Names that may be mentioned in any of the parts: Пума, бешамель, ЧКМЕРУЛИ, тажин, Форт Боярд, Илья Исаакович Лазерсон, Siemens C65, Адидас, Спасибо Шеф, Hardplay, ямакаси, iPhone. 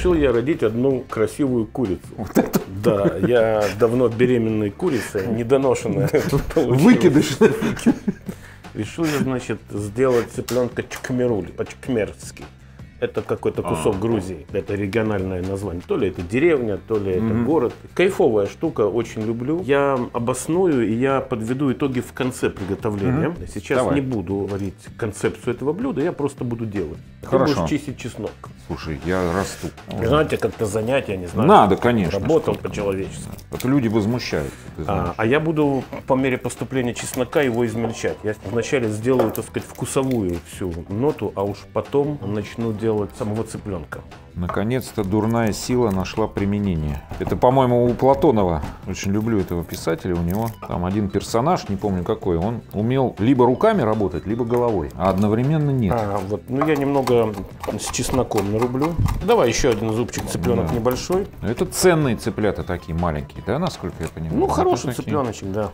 решил я родить одну красивую курицу. Вот это? Да, я давно беременная курица, недоношенная. Выкидыш. Решил я, значит, сделать цыпленка чкмерули, по-чкмерски. Это какой-то кусок Грузии. Это региональное название. То ли это деревня, то ли это город. Кайфовая штука, очень люблю. Я обосную и я подведу итоги в конце приготовления. Сейчас не буду говорить концепцию этого блюда, я просто буду делать. Хорошо. Ты будешь чистить чеснок. Слушай, я расту. Знаете, как-то занятие, не знаю. Надо, конечно. Работал по-человечески. Вот люди возмущаются. А я буду по мере поступления чеснока его измельчать. Я вначале сделаю, так сказать, вкусовую всю ноту, а уж потом начну делать самого цыпленка. Наконец-то дурная сила нашла применение. Это, по-моему, у Платонова. Очень люблю этого писателя. У него там один персонаж, не помню какой, он умел либо руками работать, либо головой. А одновременно нет. Вот, ну, я немного с чесноком нарублю. Давай еще один зубчик, цыпленок небольшой. Это ценные цыплята такие маленькие, да, насколько я понимаю? Ну, хороший цыпленочек, да.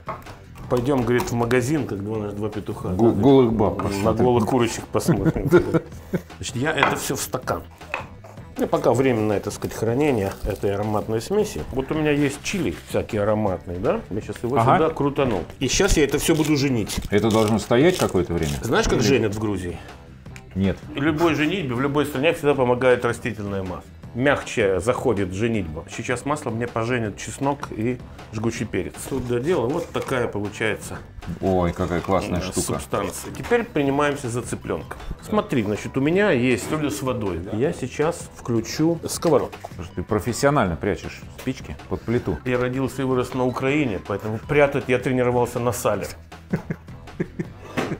Пойдем, говорит, в магазин, как у нас два петуха. Голых баб. На голых курочек посмотрим. Значит, я это все в стакан. И пока временное, так сказать, хранение этой ароматной смеси. Вот у меня есть чили всякие ароматные, да? Я сейчас его сюда крутанул. И сейчас я это все буду женить. Это должно стоять какое-то время? Знаешь, как женят в Грузии? Нет. Любой женитьбе в любой стране всегда помогает растительное масло. Мягче заходит женитьба. Сейчас масло мне поженит чеснок и жгучий перец. Тут додело. Вот такая получается. Ой, какая классная штука. Субстанция. Теперь принимаемся за цыпленка. Смотри, значит, у меня есть люля с водой. Да. Я сейчас включу сковородку. Ты профессионально прячешь спички под плиту. Я родился и вырос на Украине, поэтому прятать я тренировался на сале.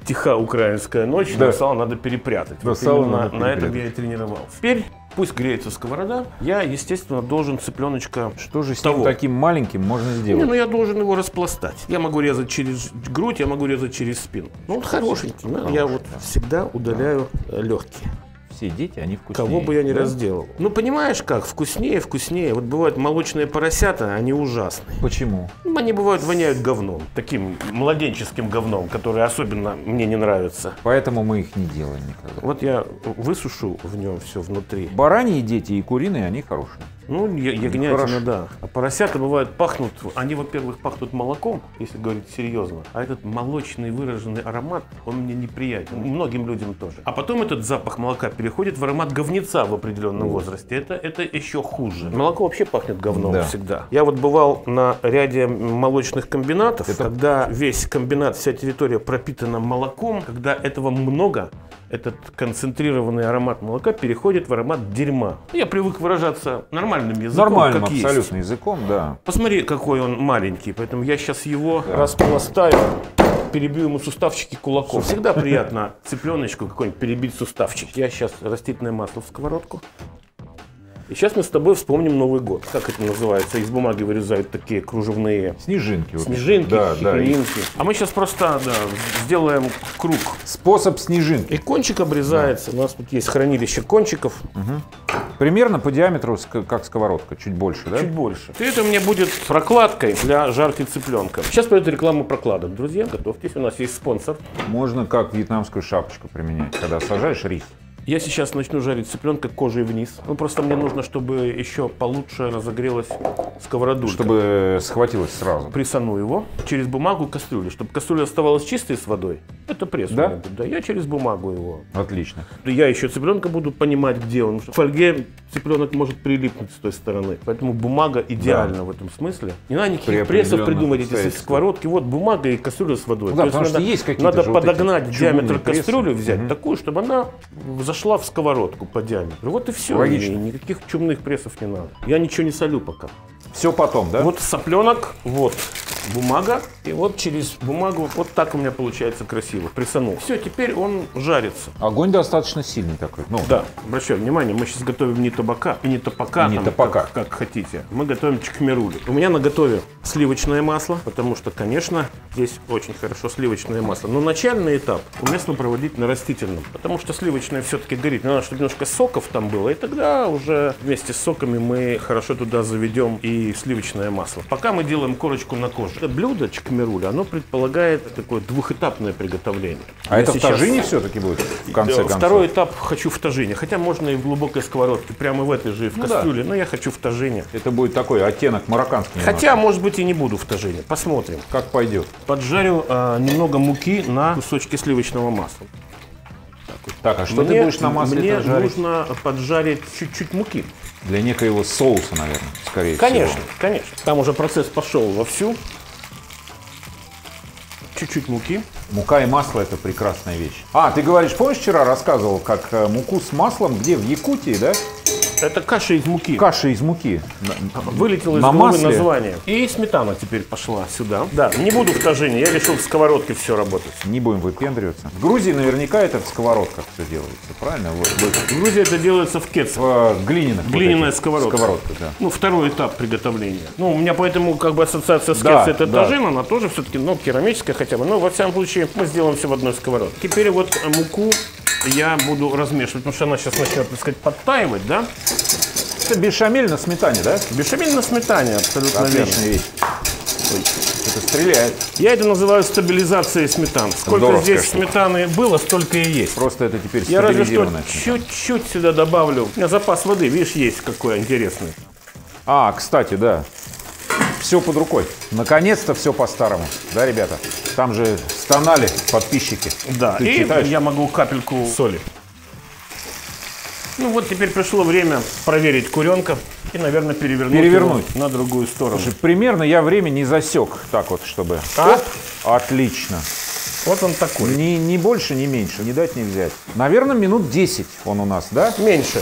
Тиха украинская ночь, но сало надо перепрятать. На этом я и тренировался. Теперь пусть греется сковорода. Я, естественно, должен цыпленочка. Что же с ним таким маленьким можно сделать? Не, ну я должен его распластать. Я могу резать через грудь, я могу резать через спину. Ну, он хорошенький. Я вот всегда удаляю легкие. Все дети, они вкуснее. Кого бы я ни разделал. Ну, понимаешь как, вкуснее, вкуснее. Вот бывают молочные поросята, они ужасные. Почему? Ну, они бывают воняют говном. Таким младенческим говном, который особенно мне не нравится. Поэтому мы их не делаем никогда. Вот я высушу в нем все внутри. Бараньи дети и куриные, они хорошие. Ну, ягнятина, да. А поросята бывают пахнут, они, во-первых, пахнут молоком, если говорить серьезно, а этот молочный выраженный аромат, он мне неприятен, многим людям тоже. А потом этот запах молока переходит в аромат говнеца в определенном возрасте, это еще хуже. Молоко вообще пахнет говном всегда. Я вот бывал на ряде молочных комбинатов, когда весь комбинат, вся территория пропитана молоком, когда этого много, этот концентрированный аромат молока переходит в аромат дерьма. Я привык выражаться нормальным языком, нормальным, как абсолютно есть. Языком, да. Посмотри, какой он маленький, поэтому я сейчас его распластаю, перебью ему суставчики кулаком. Всегда приятно цыпленочку какой-нибудь перебить суставчик. Я сейчас растительное масло в сковородку. И сейчас мы с тобой вспомним Новый год. Как это называется? Из бумаги вырезают такие кружевные снежинки. Снежинки, хитринки. А мы сейчас просто сделаем круг. Способ снежинки. И кончик обрезается. У нас тут есть хранилище кончиков. Примерно по диаметру, как сковородка, чуть больше, да? Чуть больше. И это у меня будет прокладкой для жарки цыпленка. Сейчас пойдет реклама прокладок, друзья. Готовьтесь, у нас есть спонсор. Можно как вьетнамскую шапочку применять, когда сажаешь рис. Я сейчас начну жарить цыпленка кожей вниз. Ну, просто мне нужно, чтобы еще получше разогрелась сковородулька. Чтобы схватилось сразу. Прессану его через бумагу кастрюли, чтобы кастрюля оставалась чистой с водой. Это пресс. Да? Да, я через бумагу его. Отлично. Я еще цыпленка буду понимать, где он. В фольге цыпленок может прилипнуть с той стороны. Поэтому бумага идеальна в этом смысле. Не надо никаких прессов придумать, эти сковородки. Вот бумага и кастрюля с водой. Да, потому что есть какие-то надо подогнать диаметр кастрюли, взять такую, чтобы она шла в сковородку по диаметру. Вот и все. Логично. Никаких чумных прессов не надо. Я ничего не солю пока. Все потом, да? Вот сопленок, вот бумага. И вот через бумагу вот так у меня получается красиво. Прессанул. Все, теперь он жарится. Огонь достаточно сильный такой. Ну. Да. Обращаю внимание, мы сейчас готовим не табака и не топака, как хотите. Мы готовим чкмерули. У меня на готове сливочное масло, потому что, конечно, здесь очень хорошо сливочное масло. Но начальный этап уместно проводить на растительном, потому что сливочное все-таки горит. Надо, чтобы немножко соков там было, и тогда уже вместе с соками мы хорошо туда заведем и сливочное масло. Пока мы делаем корочку на коже. что блюдо ЧКМЕРУЛИ, оно предполагает такое двухэтапное приготовление. А это в тажине все-таки будет в конце концов? Второй этап хочу в тажине, хотя можно и в глубокой сковородке, прямо в этой же, в кастрюле, но я хочу в тажине. Это будет такой оттенок марокканский. Хотя, может быть, и не буду в тажине, посмотрим. Как пойдет. Поджарю немного муки на кусочки сливочного масла. Так, а что ты будешь на масле поджарить? Мне нужно поджарить чуть-чуть муки. Для некоего соуса, наверное, скорее всего. Конечно, конечно. Там уже процесс пошел вовсю. Чуть-чуть муки. Мука и масло – это прекрасная вещь. А, ты говоришь, помнишь, вчера рассказывал, как муку с маслом, где, в Якутии, да? Это каша из муки. Каша из муки. Вылетело из головы название. И сметана теперь пошла сюда. Да, не буду в тажине, я решил в сковородке все работать. Не будем выпендриваться. В Грузии наверняка это в сковородках все делается, правильно? В Грузии это делается в кец. В глиняных. Глиняная сковородка. Да. Ну, второй этап приготовления. Ну, у меня поэтому как бы ассоциация с кец это тажин, она тоже все-таки, ну, керамическая хотя бы. Но во всяком случае мы сделаем все в одной сковородке. Теперь вот муку я буду размешивать, потому что она сейчас начнет, так сказать, подтаивать, да? Это бешамель на сметане, да? Бешамель на сметане, абсолютно отличная вещь. Ой, это стреляет. Я это называю стабилизацией сметан. Сколько здорово, здесь сметаны было, столько и есть. Просто это теперь стабилизированная. Я разве что чуть-чуть сюда добавлю. У меня запас воды, видишь, есть какой интересный. А, кстати, да. Все под рукой. Наконец-то все по-старому. Да, ребята? Там же стонали подписчики. Да, и я могу капельку соли. Ну вот теперь пришло время проверить куренка и, наверное, перевернуть на другую сторону. Слушай, примерно я время не засек так вот, чтобы... А? Отлично. Вот он такой. Ни больше, ни меньше, не дать, не взять. Наверное, минут 10 он у нас, да? Меньше.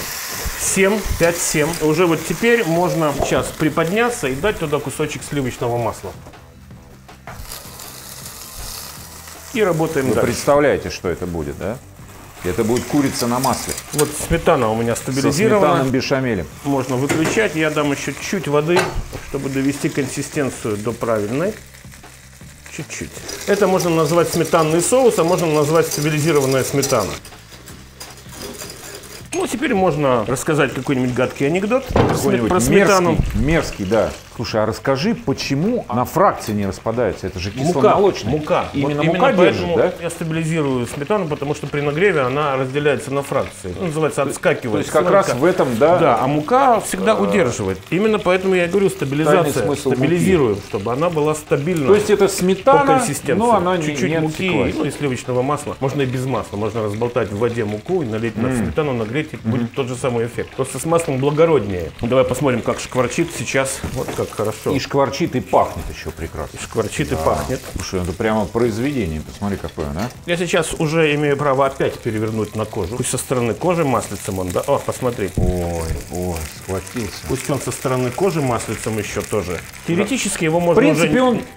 7, 5-7. Уже вот теперь можно сейчас приподняться и дать туда кусочек сливочного масла. И работаем дальше. Вы представляете, что это будет, да? Это будет курица на масле. Вот сметана у меня стабилизирована. Со сметаном бешамелем. Можно выключать. Я дам еще чуть-чуть воды, чтобы довести консистенцию до правильной. Чуть-чуть. Это можно назвать сметанный соус, а можно назвать стабилизированная сметана. Ну, теперь можно рассказать какой-нибудь гадкий анекдот. Какой-нибудь про сметану. Мерзкий, да. Слушай, а расскажи, почему на фракции не распадается? Это же кисломолочная. Мука. Именно вот, мука держит, да? Я стабилизирую сметану, потому что при нагреве она разделяется на фракции. Она называется отскакивает. То есть как раз в этом, да? Да, а мука всегда удерживает. Именно поэтому я говорю стабилизация. Стабилизируем, чтобы она была стабильна. То есть это сметана, по консистенции. Но она чуть-чуть муки, ну, и сливочного масла. Можно и без масла. Можно разболтать в воде муку и налить на сметану, нагреть, и будет тот же самый эффект. Просто с маслом благороднее. Давай посмотрим, как шкварчит сейчас. Вот как хорошо. И шкварчит, и пахнет еще прекрасно. И шкварчит, и пахнет. Слушай, это прямо произведение. Посмотри, какое, да? Я сейчас уже имею право опять перевернуть на кожу. Пусть со стороны кожи маслицем он, да? О, посмотри. Ой, ой, схватился. Пусть он со стороны кожи маслицем еще тоже. Теоретически его можно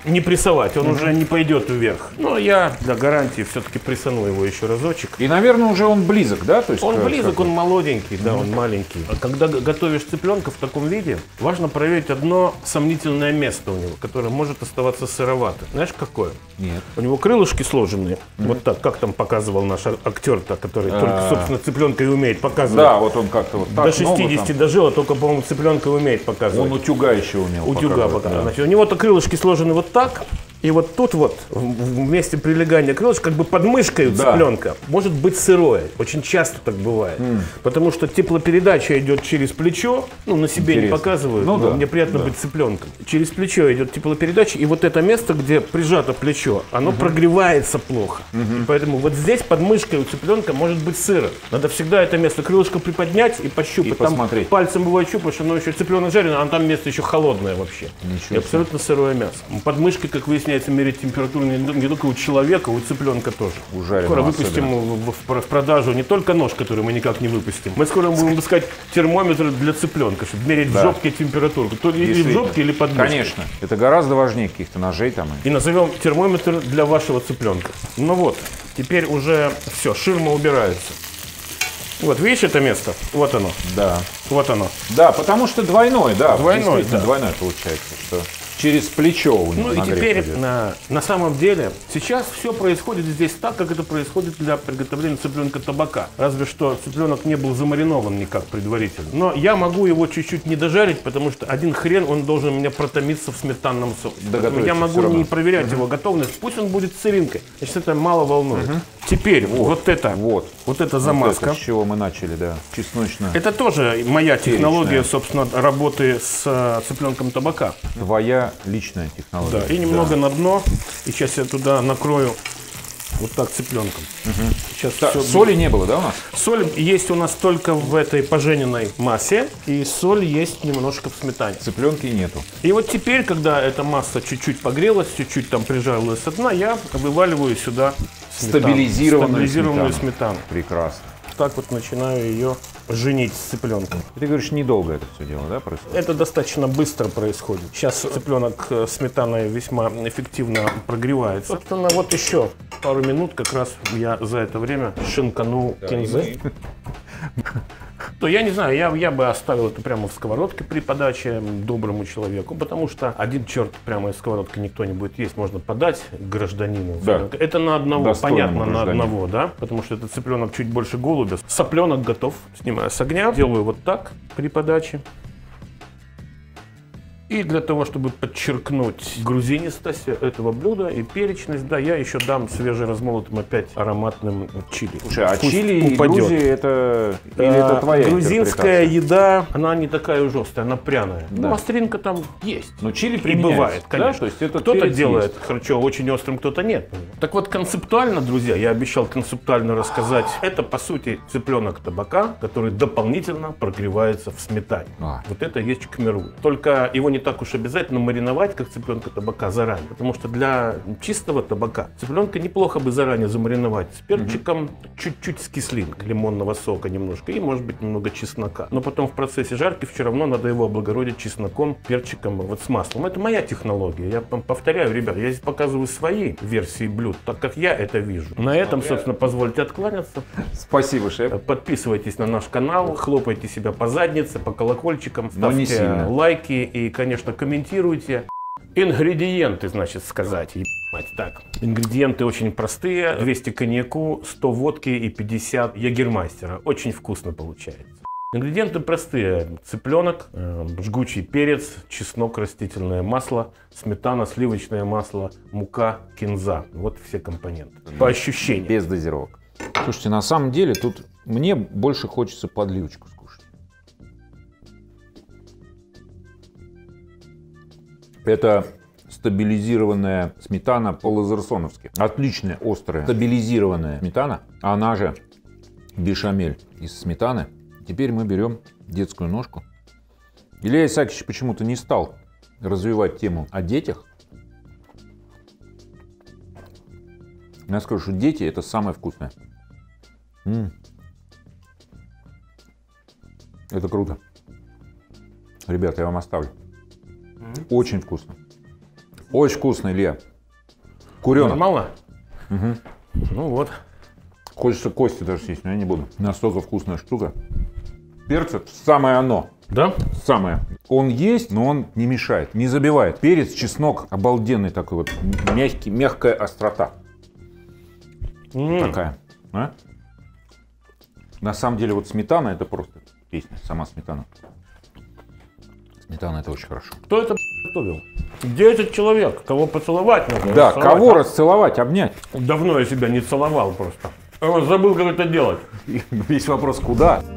не прессовать. Он уже не пойдет вверх. Но я для гарантии все-таки прессану его еще разочек. И, наверное, уже он близок, да? То есть он близок, он молоденький, да, он маленький. А когда готовишь цыпленка в таком виде, важно проверить одно сомнительное место у него, которое может оставаться сыроватым. Знаешь, какое? Нет. У него крылышки сложенные. Вот так, как там показывал наш актер-то, который только, собственно, цыпленка и умеет показывать. Да, вот он как-то вот так. До 60 дожил, а только, по-моему, цыпленка умеет показывать. Он утюга еще умел. Утюга показывает. У него-то крылышки сложены вот так. И вот тут вот, в месте прилегания крылышек, как бы под мышкой у цыпленка, может быть сырое. Очень часто так бывает. Потому что теплопередача идет через плечо. Ну, на себе не показывают, но мне приятно быть цыпленком. Через плечо идет теплопередача, и вот это место, где прижато плечо, оно прогревается плохо. Поэтому вот здесь под мышкой у цыпленка может быть сыро. Надо всегда это место крылышко приподнять и пощупать. И посмотреть. Пальцем его ощупаешь, оно еще цыпленок жареное, а там место еще холодное вообще. И абсолютно сырое мясо. Под мышкой, как выясняется, мерить температуру не только у человека, у цыпленка тоже. Скоро выпустим в продажу не только нож, который мы никак не выпустим. Мы скоро будем выпускать термометр для цыпленка, чтобы мерить в жопке температуру. То или в жопке, или под мышкой. Конечно. Это гораздо важнее каких-то ножей там. И назовем термометр для вашего цыпленка. Ну вот, теперь уже все, ширма убирается. Вот, видишь это место? Вот оно. Да. Вот оно. Да, потому что двойное, да. Двойное, да. Двойное получается, что... через плечо у него. Ну и теперь на самом деле сейчас все происходит здесь так, как это происходит для приготовления цыпленка табака. Разве что цыпленок не был замаринован никак предварительно. Но я могу его чуть-чуть не дожарить, потому что один хрен он должен у меня протомиться в сметанном соусе. Я могу не проверять его готовность. Пусть он будет с сыринкой. Значит, это мало волнует. Теперь вот эта замазка. С чего мы начали, да, чесночная. Это тоже моя технология, собственно, работы с цыпленком табака. Твоя личная технология. Да, и немного на дно. И сейчас я туда накрою вот так цыпленком. Сейчас соли не было, да, у нас? Соль есть у нас только в этой пожененной массе. И соль есть немножко в сметане. Цыпленки нету. И вот теперь, когда эта масса чуть-чуть погрелась, чуть-чуть там прижарилась со дна, я вываливаю сюда стабилизированную сметану. Прекрасно. Так вот начинаю ее женить с цыпленком. Ты говоришь, недолго это все дело, да, происходит? Это достаточно быстро происходит. Сейчас цыпленок сметаной весьма эффективно прогревается. Собственно, вот еще пару минут как раз я за это время шинканул кинзы. То я не знаю, я бы оставил это прямо в сковородке при подаче доброму человеку, потому что один черт прямо из сковородки никто не будет есть, можно подать гражданину. Да. Это на одного, понятно, гражданину. На одного, да, потому что это цыпленок чуть больше голубя. Сопленок готов, снимаю с огня, делаю вот так при подаче. И для того, чтобы подчеркнуть грузинистость этого блюда и перечность, да, я еще дам свежеразмолотым опять ароматным чили. Слушай, а чили упадет. Или это твоя грузинская еда, она не такая жесткая, она пряная. Да. Ну, остринка там есть. Но чили применяется. Бывает, конечно. Да? Кто-то делает харчо очень острым, кто-то нет. Так вот, концептуально, друзья, я обещал концептуально рассказать. Это, по сути, цыпленок табака, который дополнительно прогревается в сметане. Вот это есть ЧКМЕРУЛИ. Только его не так уж обязательно мариновать, как цыпленка табака, заранее. Потому что для чистого табака цыпленка неплохо бы заранее замариновать с перчиком, чуть-чуть с кислинкой, лимонного сока немножко и, может быть, немного чеснока. Но потом в процессе жарки все равно надо его облагородить чесноком, перчиком, вот с маслом. Это моя технология. Я повторяю, ребят, я здесь показываю свои версии блюд, так как я это вижу. На этом, собственно, позвольте откланяться. Спасибо, шеф. Подписывайтесь на наш канал, хлопайте себя по заднице, по колокольчикам, ставьте лайки и, конечно, комментируйте. Ингредиенты, значит, сказать. Ебать, так. Ингредиенты очень простые. 200 коньяку, 100 водки и 50 ягермастера. Очень вкусно получается. Ингредиенты простые. Цыпленок, жгучий перец, чеснок, растительное масло, сметана, сливочное масло, мука, кинза. Вот все компоненты. По ощущениям. Без дозировок. Слушайте, на самом деле тут мне больше хочется подливочку скушать. Это стабилизированная сметана по-лазерсоновски. Отличная, острая, стабилизированная сметана. Она же бешамель из сметаны. Теперь мы берем детскую ножку. Илья Исаакович почему-то не стал развивать тему о детях. Я скажу, что дети — это самое вкусное. Это круто. Ребята, я вам оставлю. Очень вкусно. Очень вкусно, Илья. Куренок. Нормально? Ну вот. Хочется кости даже съесть, но я не буду. Настолько вкусная штука. Перца самое оно. Да? Самое. Он есть, но он не мешает, не забивает. Перец, чеснок, обалденный такой вот. Мягкий, мягкая острота. Такая. А? На самом деле вот сметана — это просто песня. Сама сметана. Сметана — это очень хорошо. Кто это готовил? Где этот человек? Кого поцеловать надо? Да, кого расцеловать, обнять. Давно я себя не целовал просто. Забыл, как это делать. Весь вопрос, куда?